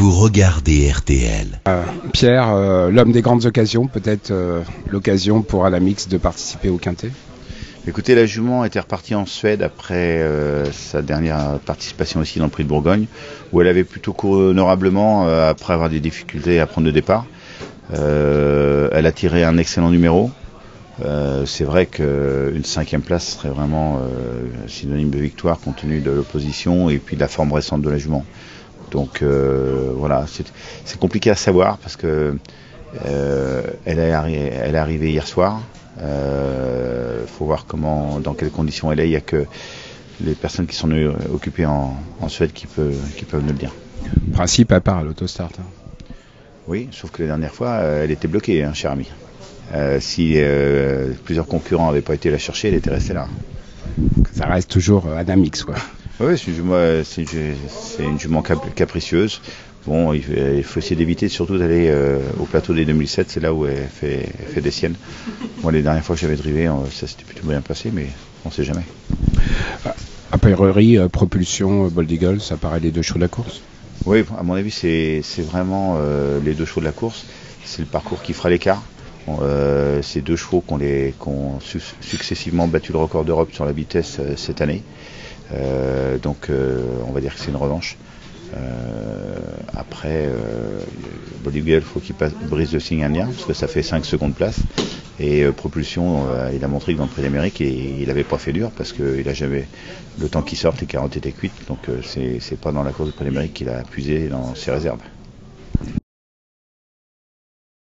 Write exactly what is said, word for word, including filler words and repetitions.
vous regardez R T L. Euh, Pierre, euh, l'homme des grandes occasions, peut-être euh, l'occasion pour Adam X de participer au Quintet. Écoutez, la jument était repartie en Suède après euh, sa dernière participation aussi dans le Prix de Bourgogne, où elle avait plutôt couru honorablement euh, après avoir des difficultés à prendre le départ. Euh, elle a tiré un excellent numéro. Euh, c'est vrai qu'une cinquième place serait vraiment euh, synonyme de victoire compte tenu de l'opposition et puis de la forme récente de la jument. Donc euh, voilà, c'est compliqué à savoir parce que euh, elle, est elle est arrivée hier soir. Il euh, faut voir comment, dans quelles conditions elle est. Il n'y a que les personnes qui sont occupées en, en Suède qui peuvent, qui peuvent nous le dire. Principe à part à l'autostart. Hein. Oui, sauf que la dernière fois, elle était bloquée, hein, cher ami. Euh, si euh, plusieurs concurrents n'avaient pas été la chercher, elle était restée là. Ça reste toujours Adam X, quoi. Oui, c'est une jument capricieuse. Bon, il faut essayer d'éviter surtout d'aller euh, au plateau des deux mille sept, c'est là où elle fait, elle fait des siennes. Moi, les dernières fois que j'avais drivé, ça s'était plutôt bien passé, mais on ne sait jamais. Appairerie, Propulsion, Bolliguel, ça paraît les deux chevaux de la course? Oui, à mon avis, c'est vraiment euh, les deux chevaux de la course. C'est le parcours qui fera l'écart. Euh, c'est deux chevaux qui ont qu on su successivement battu le record d'Europe sur la vitesse euh, cette année. Euh, donc, euh, on va dire que c'est une revanche. Euh, après euh, Bolliguel, faut qu'il brise le signe indien parce que ça fait cinq secondes place et euh, Propulsion, euh, il a montré que dans le Prix d'Amérique il n'avait pas fait dur parce qu'il a jamais le temps qu'il sorte, les carottes étaient cuites, donc euh, c'est pas dans la course du Prix d'Amérique qu'il a puisé dans ses réserves.